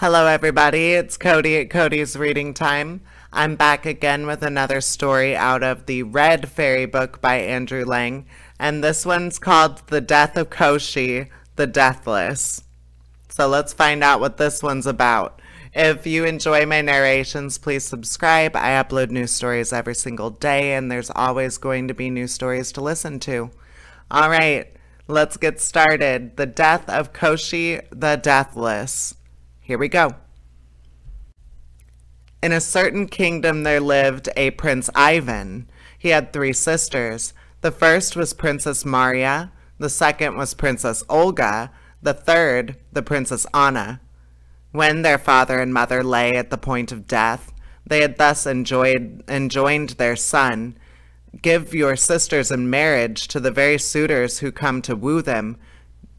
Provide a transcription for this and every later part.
Hello everybody, it's Cody at Cody's Reading Time. I'm back again with another story out of The Red Fairy Book by Andrew Lang, and this one's called The Death of Koshchei, The Deathless. So let's find out what this one's about. If you enjoy my narrations, please subscribe. I upload new stories every single day, and there's always going to be new stories to listen to. All right, let's get started. The Death of Koshchei, The Deathless. Here we go. In a certain kingdom there lived a Prince Ivan. He had three sisters. The first was Princess Marya, the second was Princess Olga, the third, the Princess Anna. When their father and mother lay at the point of death, they had thus enjoined their son, "Give your sisters in marriage to the very suitors who come to woo them.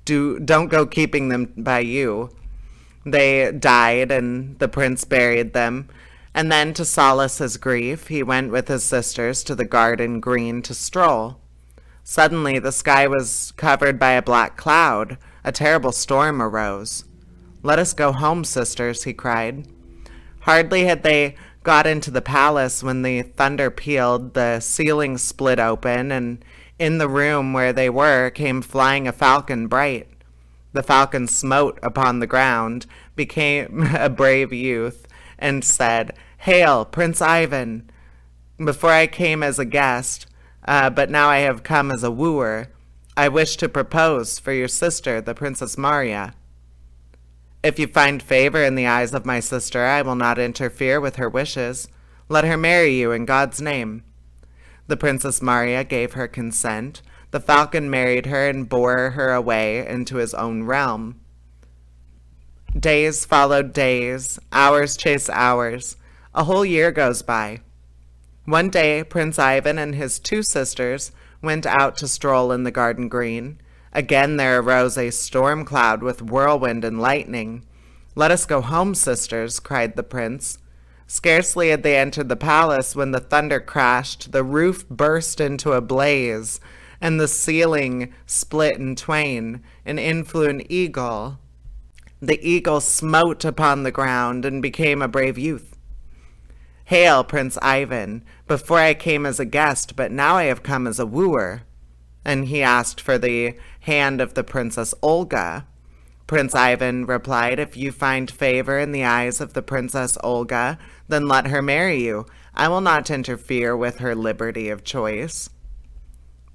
Don't go keeping them by you." They died, and the prince buried them, and then, to solace his grief, he went with his sisters to the garden green to stroll. Suddenly the sky was covered by a black cloud. A terrible storm arose. "Let us go home, sisters," he cried. Hardly had they got into the palace when the thunder pealed, the ceiling split open, and in the room where they were came flying a falcon bright. The falcon smote upon the ground, became a brave youth, and said, "Hail, Prince Ivan! Before I came as a guest, but now I have come as a wooer. I wish to propose for your sister, the Princess Marya. If you find favor in the eyes of my sister, I will not interfere with her wishes. Let her marry you in God's name." The Princess Marya gave her consent. The falcon married her and bore her away into his own realm. Days followed days, hours chased hours. A whole year goes by. One day, Prince Ivan and his two sisters went out to stroll in the garden green. Again there arose a storm cloud with whirlwind and lightning. "Let us go home, sisters," cried the prince. Scarcely had they entered the palace when the thunder crashed, the roof burst into a blaze, and the ceiling split in twain, and in flew an eagle. The eagle smote upon the ground and became a brave youth. "Hail, Prince Ivan! Before I came as a guest, but now I have come as a wooer." And he asked for the hand of the Princess Olga. Prince Ivan replied, "If you find favor in the eyes of the Princess Olga, then let her marry you. I will not interfere with her liberty of choice."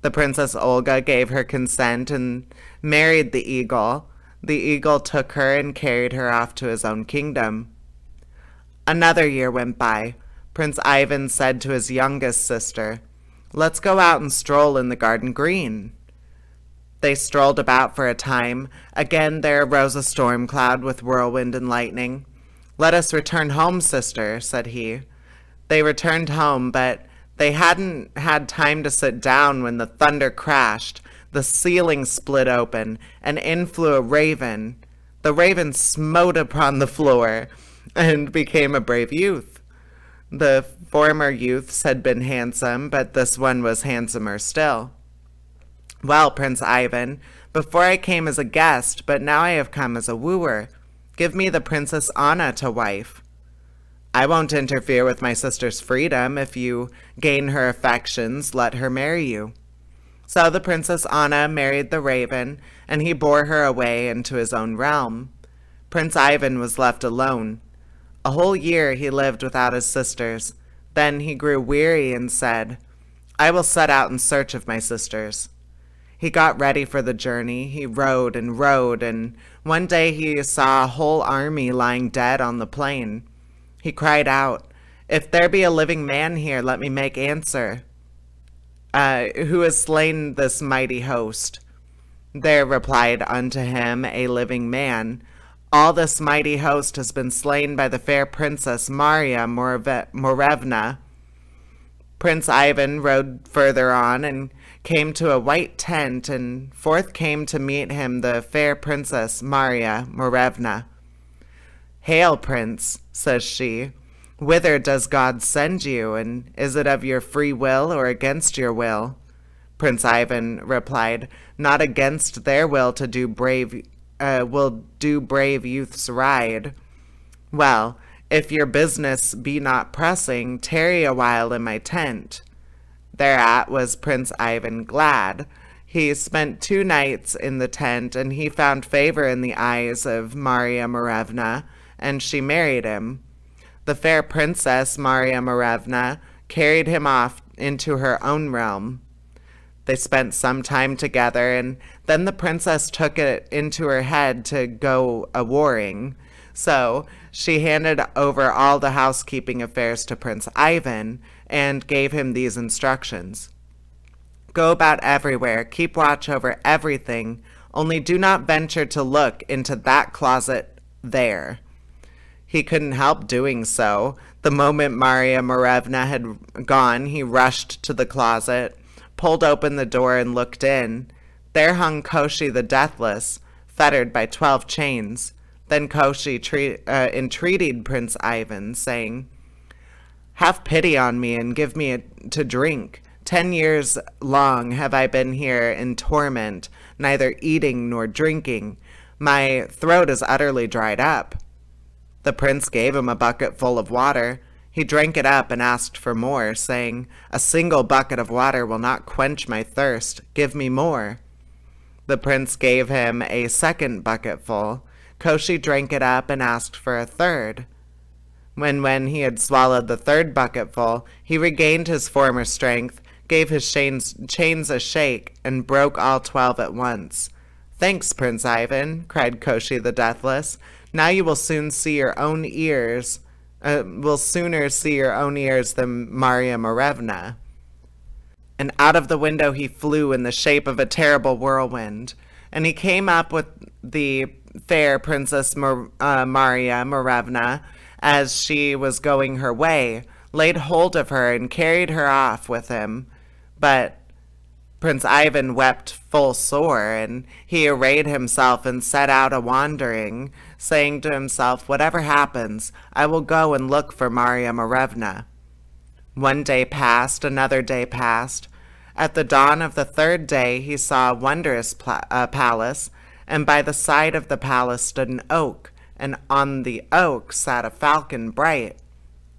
The Princess Olga gave her consent and married the eagle. The eagle took her and carried her off to his own kingdom. Another year went by. Prince Ivan said to his youngest sister, "Let's go out and stroll in the garden green." They strolled about for a time. Again there arose a storm cloud with whirlwind and lightning. "Let us return home, sister," said he. They returned home, but they hadn't had time to sit down when the thunder crashed, the ceiling split open, and in flew a raven. The raven smote upon the floor and became a brave youth. The former youths had been handsome, but this one was handsomer still. "Well, Prince Ivan, before I came as a guest, but now I have come as a wooer. Give me the Princess Anna to wife." "I won't interfere with my sister's freedom. If you gain her affections, let her marry you." So the Princess Anna married the raven, and he bore her away into his own realm. Prince Ivan was left alone. A whole year he lived without his sisters. Then he grew weary and said, "I will set out in search of my sisters." He got ready for the journey. He rode and rode, and one day he saw a whole army lying dead on the plain. He cried out, "If there be a living man here, let me make answer. Who has slain this mighty host?" There replied unto him a living man, "All this mighty host has been slain by the fair Princess Marya Morevna." Prince Ivan rode further on and came to a white tent, and forth came to meet him the fair Princess Marya Morevna. "Hail, Prince," says she, "whither does God send you, and is it of your free will or against your will?" Prince Ivan replied, "Not against their will to do brave youths ride." Well, if your business be not pressing, tarry a while in my tent. Thereat was Prince Ivan glad. He spent 2 nights in the tent, and he found favor in the eyes of Marya Morevna, and she married him. The fair princess Marya Morevna carried him off into her own realm. They spent some time together, and then the princess took it into her head to go a-warring. So she handed over all the housekeeping affairs to Prince Ivan and gave him these instructions. Go about everywhere, keep watch over everything, only do not venture to look into that closet there. He couldn't help doing so. The moment Marya Morevna had gone, he rushed to the closet, pulled open the door, and looked in. There hung Koshchei the Deathless, fettered by 12 chains. Then Koshchei entreated Prince Ivan, saying, "Have pity on me and give me to drink. 10 years long have I been here in torment, neither eating nor drinking. My throat is utterly dried up." The prince gave him a bucket full of water. He drank it up and asked for more, saying, "A single bucket of water will not quench my thirst. Give me more." The prince gave him a second bucketful. Koshchei drank it up and asked for a third. When he had swallowed the third bucketful, he regained his former strength, gave his chains a shake, and broke all 12 at once. "Thanks, Prince Ivan," cried Koshchei the Deathless. "Now you will soon see your own ears. Will sooner see your own ears than Marya Morevna." And out of the window he flew in the shape of a terrible whirlwind, and he came up with the fair princess Marya Morevna as she was going her way, laid hold of her, and carried her off with him. But Prince Ivan wept full sore, and he arrayed himself and set out a-wandering, saying to himself, "Whatever happens, I will go and look for Marya Morevna." One day passed, another day passed. At the dawn of the third day, he saw a wondrous palace, and by the side of the palace stood an oak, and on the oak sat a falcon bright.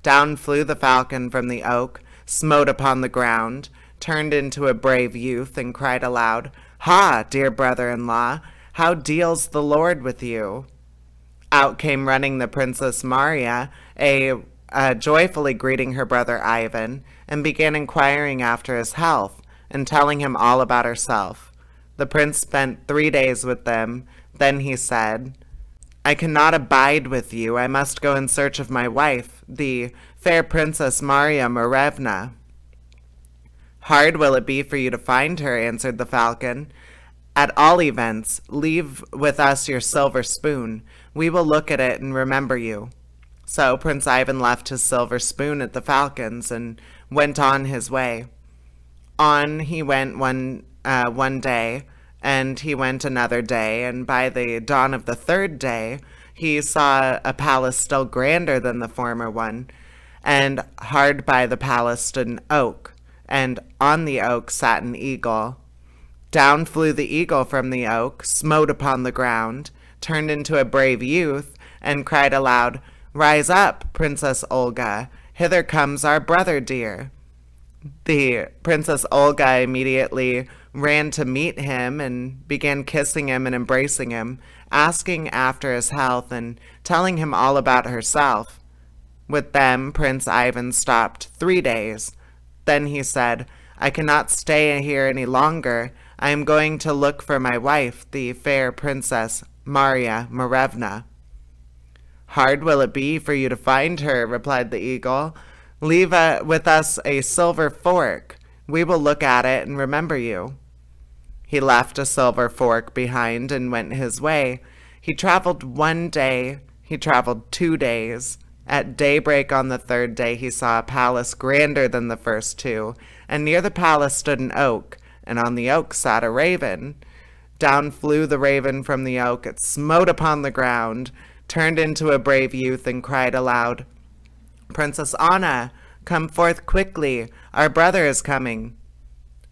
Down flew the falcon from the oak, smote upon the ground, turned into a brave youth, and cried aloud, "Ha, dear brother-in-law, how deals the Lord with you?" Out came running the Princess Marya, joyfully greeting her brother Ivan, and began inquiring after his health, and telling him all about herself. The prince spent 3 days with them. Then he said, "I cannot abide with you. I must go in search of my wife, the fair Princess Marya Morevna." "Hard will it be for you to find her," answered the falcon. "At all events, leave with us your silver spoon. We will look at it and remember you." So Prince Ivan left his silver spoon at the falcon's and went on his way. On he went one day, and he went another day, and by the dawn of the third day, he saw a palace still grander than the former one, and hard by the palace stood an oak, and on the oak sat an eagle. Down flew the eagle from the oak, smote upon the ground, turned into a brave youth, and cried aloud, "Rise up, Princess Olga, hither comes our brother dear." The Princess Olga immediately ran to meet him and began kissing him and embracing him, asking after his health and telling him all about herself. With them, Prince Ivan stopped 3 days. Then he said, "I cannot stay here any longer. I am going to look for my wife, the fair princess Marya Morevna." "Hard will it be for you to find her," replied the eagle. "Leave with us a silver fork. We will look at it and remember you." He left a silver fork behind and went his way. He traveled 1 day. He traveled 2 days. At daybreak on the third day, he saw a palace grander than the first two, and near the palace stood an oak, and on the oak sat a raven. Down flew the raven from the oak. It smote upon the ground, turned into a brave youth, and cried aloud, "Princess Anna, come forth quickly. Our brother is coming."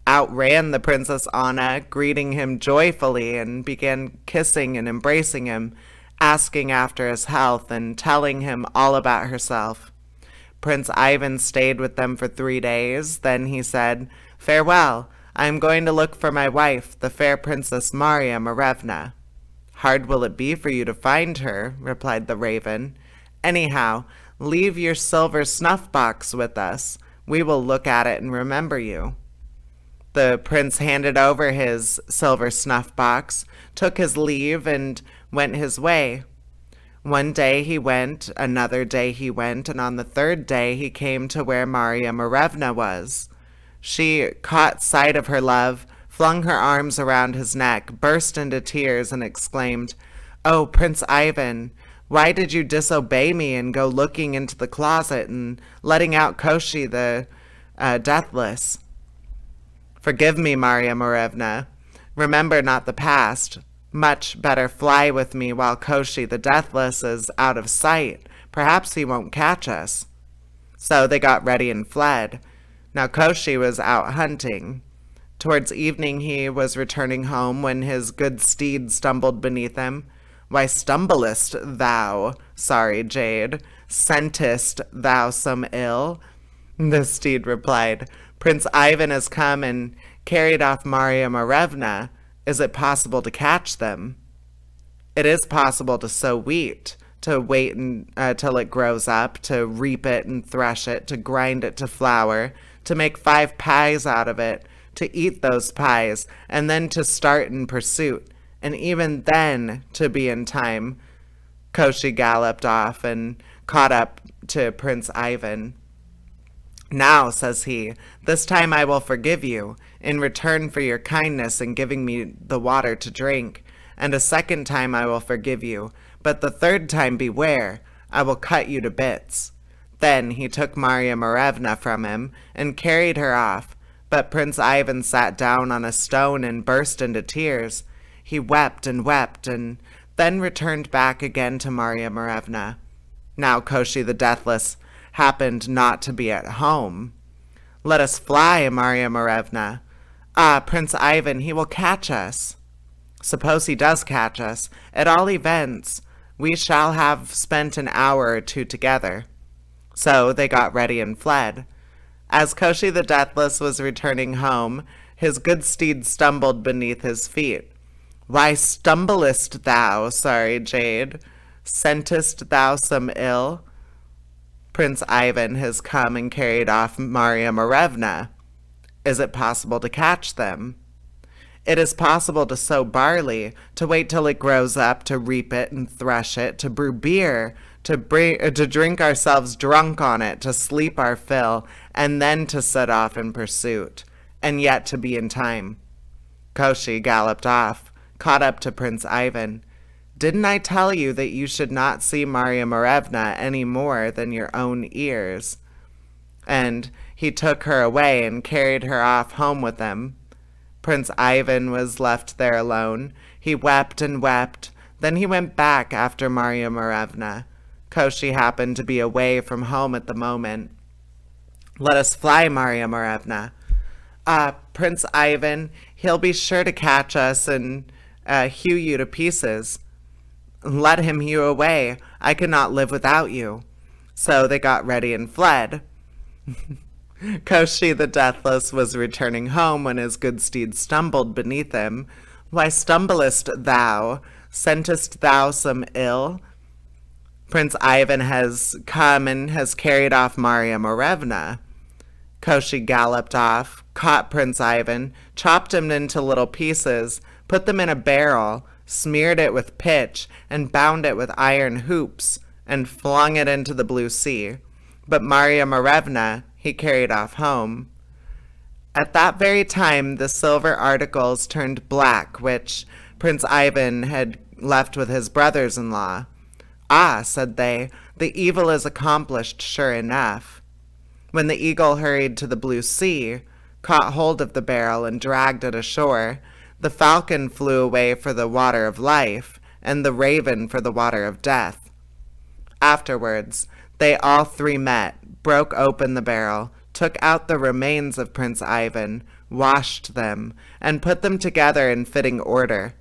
Out ran the Princess Anna, greeting him joyfully, and began kissing and embracing him, asking after his health and telling him all about herself. Prince Ivan stayed with them for 3 days. Then he said, "Farewell. I am going to look for my wife, the fair Princess Marya Morevna." "Hard will it be for you to find her," replied the raven. "Anyhow, leave your silver snuff-box with us. We will look at it and remember you." The prince handed over his silver snuff-box, took his leave, and went his way. One day he went, another day he went, and on the third day he came to where Marya Morevna was. She caught sight of her love, flung her arms around his neck, burst into tears, and exclaimed, "Oh, Prince Ivan, why did you disobey me and go looking into the closet and letting out Koshchei the Deathless? Forgive me, Marya Morevna. Remember not the past. Much better fly with me while Koshchei the Deathless is out of sight. Perhaps he won't catch us." So they got ready and fled. Now Koshchei was out hunting. Towards evening he was returning home when his good steed stumbled beneath him. "Why stumblest thou, sorry jade? Scentest thou some ill?" The steed replied, "Prince Ivan has come and carried off Marya Morevna. Is it possible to catch them?" "It is possible to sow wheat, to wait till it grows up, to reap it and thresh it, to grind it to flour, to make 5 pies out of it, to eat those pies, and then to start in pursuit, and even then to be in time." Koshchei galloped off and caught up to Prince Ivan. "Now," says he, "this time I will forgive you, in return for your kindness in giving me the water to drink. And a second time I will forgive you, but the third time beware, I will cut you to bits." Then he took Marya Morevna from him and carried her off, but Prince Ivan sat down on a stone and burst into tears. He wept and wept, and then returned back again to Marya Morevna. Now Koshchei the Deathless happened not to be at home. "Let us fly, Marya Morevna. Ah, Prince Ivan, he will catch us." "Suppose he does catch us, at all events, we shall have spent an hour or two together." So they got ready and fled. As Koshchei the Deathless was returning home, his good steed stumbled beneath his feet. "Why stumblest thou, sorry jade? Scentest thou some ill? Prince Ivan has come and carried off Marya Morevna. Is it possible to catch them? It is possible to sow barley, to wait till it grows up, to reap it and thresh it, to brew beer, to drink ourselves drunk on it, to sleep our fill, and then to set off in pursuit, and yet to be in time." Koshchei galloped off, caught up to Prince Ivan. "Didn't I tell you that you should not see Marya Morevna any more than your own ears?" And he took her away and carried her off home with him. Prince Ivan was left there alone. He wept and wept. Then he went back after Marya Morevna. Koshchei happened to be away from home at the moment. "Let us fly, Marya Morevna. Ah, Prince Ivan, he'll be sure to catch us and hew you to pieces. Let him hew away. I cannot live without you." So they got ready and fled. Koshchei the Deathless was returning home when his good steed stumbled beneath him. "Why stumblest thou? Scentest thou some ill? Prince Ivan has come and has carried off Marya Morevna." Koshchei galloped off, caught Prince Ivan, chopped him into little pieces, put them in a barrel, smeared it with pitch, and bound it with iron hoops, and flung it into the blue sea. But Marya Morevna he carried off home. At that very time the silver articles turned black, which Prince Ivan had left with his brothers-in-law. "Ah," said they, "the evil is accomplished sure enough." When the eagle hurried to the blue sea, caught hold of the barrel and dragged it ashore, the falcon flew away for the water of life, and the raven for the water of death. Afterwards, they all three met, broke open the barrel, took out the remains of Prince Ivan, washed them, and put them together in fitting order.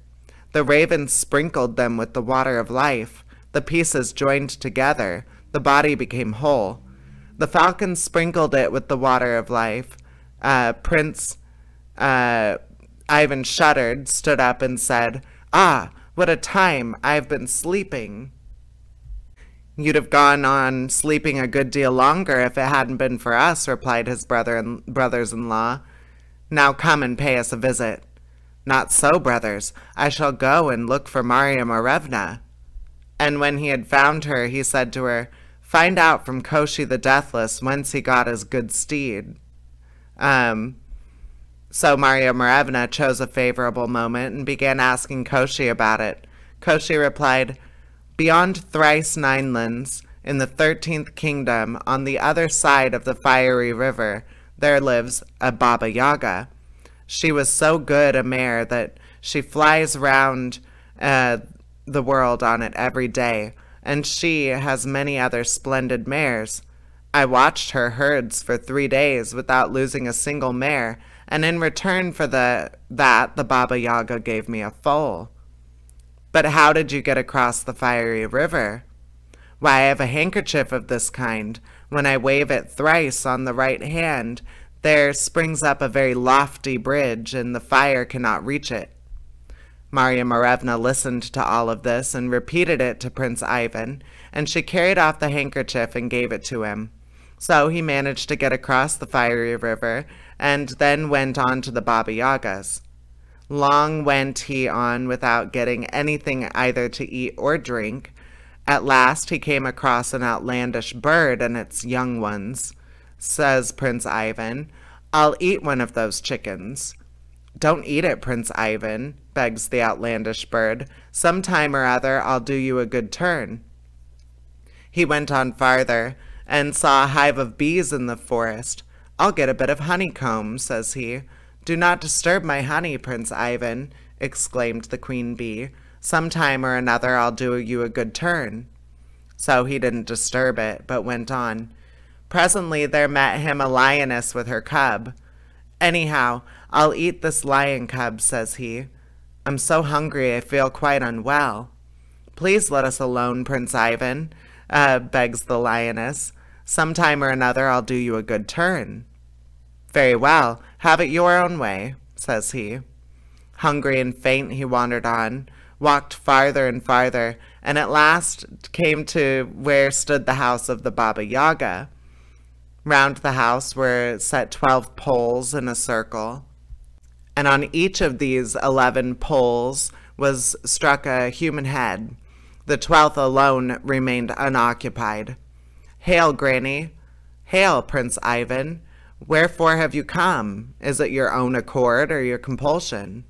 The raven sprinkled them with the water of life. The pieces joined together. The body became whole. The falcon sprinkled it with the water of life. Prince Ivan shuddered, stood up, and said, "Ah, what a time I've been sleeping." "You'd have gone on sleeping a good deal longer if it hadn't been for us," replied his brothers-in-law. "Now come and pay us a visit." "Not so, brothers. I shall go and look for Marya Morevna." And when he had found her, he said to her, "Find out from Koshchei the Deathless whence he got his good steed." So Marya Morevna chose a favorable moment and began asking Koshchei about it. Koshchei replied, "Beyond thrice nine lands, in the 13th kingdom, on the other side of the fiery river, there lives a Baba Yaga. She was so good a mare that she flies round the world on it every day, and she has many other splendid mares. I watched her herds for 3 days without losing a single mare, and in return for that, the Baba Yaga gave me a foal." "But how did you get across the fiery river?" "Why, I have a handkerchief of this kind. When I wave it thrice on the right hand, there springs up a very lofty bridge, and the fire cannot reach it." Marya Morevna listened to all of this and repeated it to Prince Ivan, and she carried off the handkerchief and gave it to him. So he managed to get across the fiery river, and then went on to the Baba Yaga's. Long went he on without getting anything either to eat or drink. At last he came across an outlandish bird and its young ones. Says Prince Ivan, "I'll eat one of those chickens." "Don't eat it, Prince Ivan," begs the outlandish bird. "Some time or other I'll do you a good turn." He went on farther and saw a hive of bees in the forest. "I'll get a bit of honeycomb," says he. "Do not disturb my honey, Prince Ivan," exclaimed the queen bee. "Some time or another I'll do you a good turn." So he didn't disturb it, but went on. Presently there met him a lioness with her cub. "Anyhow, I'll eat this lion cub," says he. "I'm so hungry I feel quite unwell." "Please let us alone, Prince Ivan," begs the lioness. "Some time or another I'll do you a good turn." "Very well, have it your own way," says he. Hungry and faint he wandered on, walked farther and farther, and at last came to where stood the house of the Baba Yaga. Round the house were set 12 poles in a circle, and on each of these 11 poles was struck a human head. The 12th alone remained unoccupied. "Hail, Granny!" "Hail, Prince Ivan! Wherefore have you come? Is it your own accord or your compulsion?"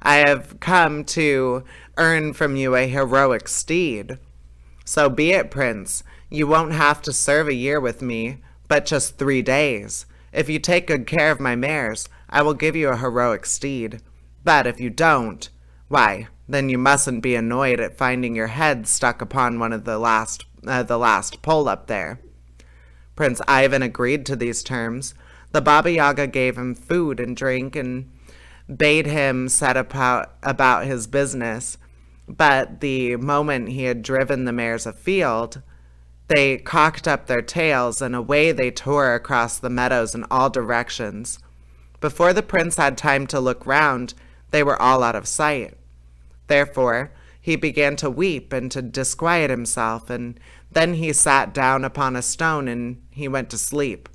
"I have come to earn from you a heroic steed." "So be it, Prince. You won't have to serve a year with me, but just 3 days. If you take good care of my mares, I will give you a heroic steed. But if you don't, why, then you mustn't be annoyed at finding your head stuck upon one of the last pole up there." Prince Ivan agreed to these terms. The Baba Yaga gave him food and drink and bade him set about his business. But the moment he had driven the mares afield, they cocked up their tails, and away they tore across the meadows in all directions. Before the prince had time to look round, they were all out of sight. Therefore, he began to weep and to disquiet himself, and then he sat down upon a stone, and he went to sleep.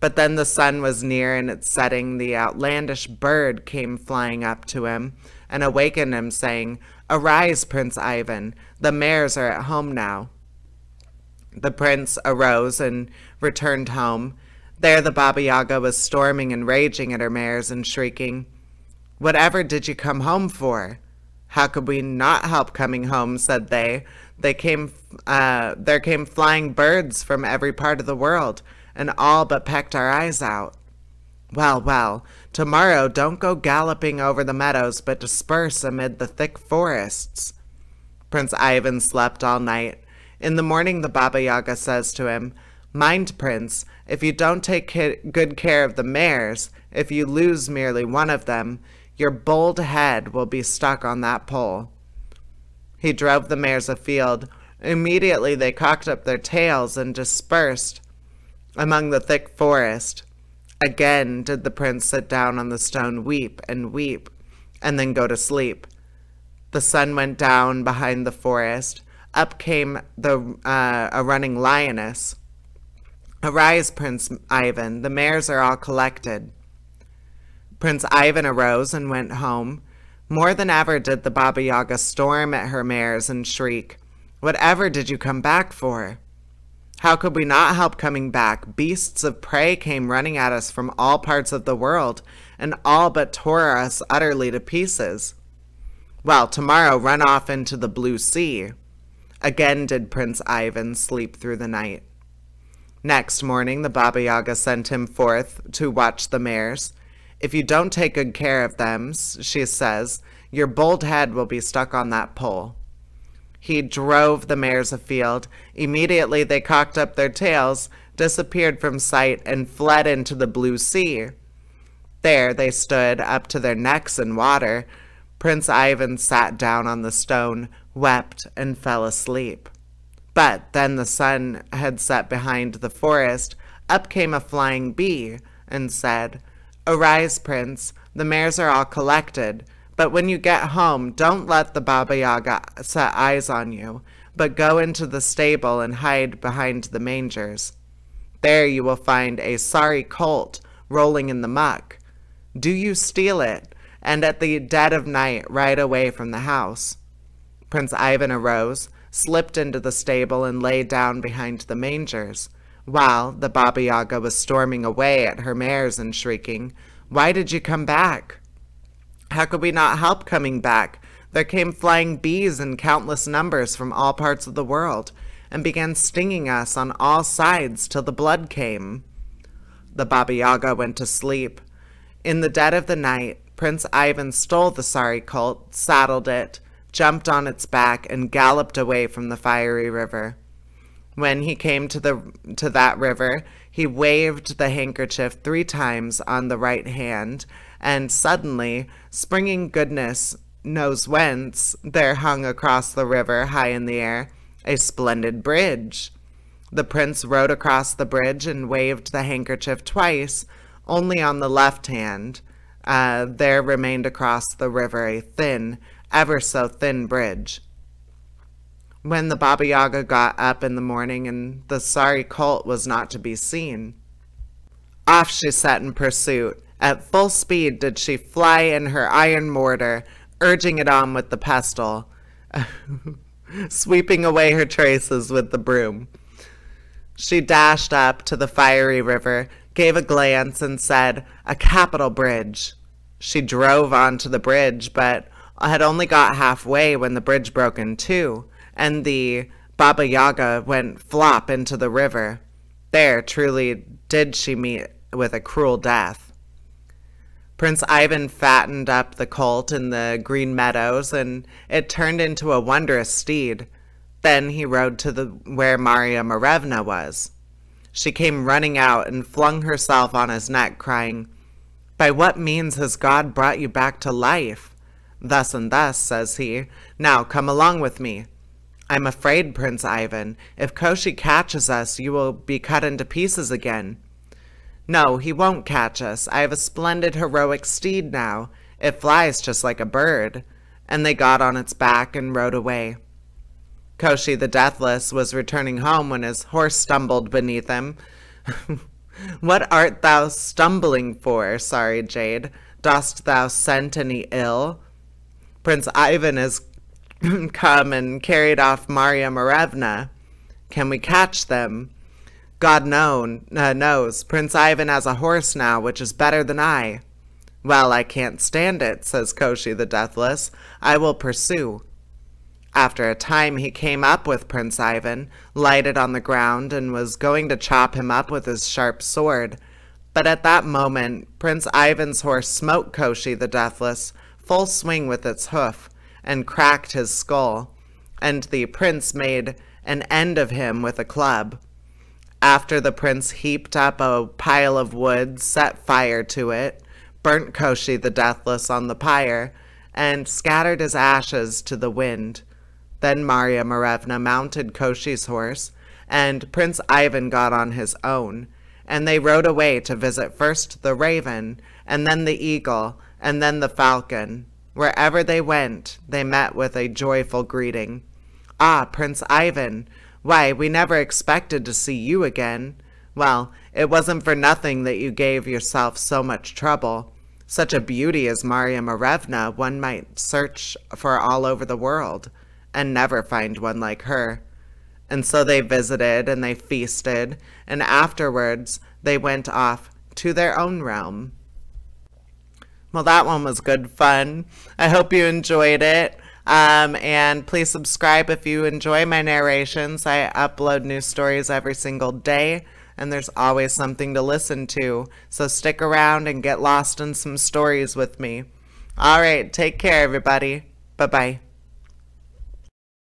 But then the sun was near, and at setting, the outlandish bird came flying up to him, and awakened him, saying, "Arise, Prince Ivan, the mares are at home now." The prince arose and returned home. There the Baba Yaga was storming and raging at her mares, and shrieking, "Whatever did you come home for?" "How could we not help coming home?" said they. There came flying birds from every part of the world, and all but pecked our eyes out." "Well, well, tomorrow don't go galloping over the meadows, but disperse amid the thick forests." Prince Ivan slept all night. In the morning the Baba Yaga says to him, "Mind, Prince, if you don't take good care of the mares, if you lose merely one of them, Your bald head will be stuck on that pole. He drove the mares afield. Immediately they cocked up their tails and dispersed among the thick forest. Again did the prince sit down on the stone, weep, and then go to sleep. The sun went down behind the forest. Up came a running lioness. Arise, Prince Ivan, the mares are all collected. Prince Ivan arose and went home. More than ever did the Baba Yaga storm at her mares and shriek, "Whatever did you come back for?" How could we not help coming back? Beasts of prey came running at us from all parts of the world, and all but tore us utterly to pieces. Well, tomorrow run off into the blue sea. Again did Prince Ivan sleep through the night. Next morning the Baba Yaga sent him forth to watch the mares. If you don't take good care of them, she says, your bald head will be stuck on that pole. He drove the mares afield. Immediately they cocked up their tails, disappeared from sight, and fled into the blue sea. There they stood up to their necks in water. Prince Ivan sat down on the stone, wept, and fell asleep. But then the sun had set behind the forest. Up came a flying bee and said, "Arise, Prince, the mares are all collected, but when you get home, don't let the Baba Yaga set eyes on you, but go into the stable and hide behind the mangers. There you will find a sorry colt rolling in the muck. Do you steal it? And at the dead of night ride away from the house." Prince Ivan arose, slipped into the stable, and lay down behind the mangers, while the Baba Yaga was storming away at her mares and shrieking, "Why did you come back? How could we not help coming back? There came flying bees in countless numbers from all parts of the world, and began stinging us on all sides till the blood came." The Baba Yaga went to sleep. In the dead of the night, Prince Ivan stole the sorry colt, saddled it, jumped on its back, and galloped away from the fiery river. When he came to that river, he waved the handkerchief 3 times on the right hand, and suddenly, springing goodness knows whence, there hung across the river, high in the air, a splendid bridge. The prince rode across the bridge and waved the handkerchief 2, only on the left hand. There remained across the river a thin, ever so thin bridge. When the Baba Yaga got up in the morning, and the sorry colt was not to be seen, off she set in pursuit. At full speed did she fly in her iron mortar, urging it on with the pestle, sweeping away her traces with the broom. She dashed up to the fiery river, gave a glance, and said, "A capital bridge." She drove on to the bridge, but had only got halfway when the bridge broke in 2, and the Baba Yaga went flop into the river. There truly did she meet with a cruel death. Prince Ivan fattened up the colt in the green meadows, and it turned into a wondrous steed. Then he rode to where Marya Morevna was. She came running out and flung herself on his neck, crying, "By what means has God brought you back to life?" "Thus and thus," says he. "Now come along with me." "I'm afraid, Prince Ivan. If Koshchei catches us, you will be cut into pieces again." "No, he won't catch us. I have a splendid heroic steed now. It flies just like a bird." And they got on its back and rode away. Koshchei the Deathless was returning home when his horse stumbled beneath him. "What art thou stumbling for, sorry jade? Dost thou scent any ill? Prince Ivan has come and carried off Marya Morevna. Can we catch them?" "God knows. Prince Ivan has a horse now, which is better than I." "Well, I can't stand it," says Koshchei the Deathless. "I will pursue." After a time he came up with Prince Ivan, lighted on the ground, and was going to chop him up with his sharp sword. But at that moment Prince Ivan's horse smote Koshchei the Deathless full swing with its hoof, and cracked his skull, and the prince made an end of him with a club. After the prince heaped up a pile of wood, set fire to it, burnt Koshchei the Deathless on the pyre, and scattered his ashes to the wind. Then Marya Morevna mounted Koshchei's horse, and Prince Ivan got on his own, and they rode away to visit first the raven, and then the eagle, and then the falcon. Wherever they went, they met with a joyful greeting. "Ah, Prince Ivan, why, we never expected to see you again. Well, it wasn't for nothing that you gave yourself so much trouble. Such a beauty as Marya Morevna one might search for all over the world, and never find one like her." And so they visited, and they feasted, and afterwards they went off to their own realm. Well, that one was good fun. I hope you enjoyed it. And please subscribe if you enjoy my narrations. I upload new stories every single day, and there's always something to listen to. So stick around and get lost in some stories with me. All right, take care, everybody. Bye-bye.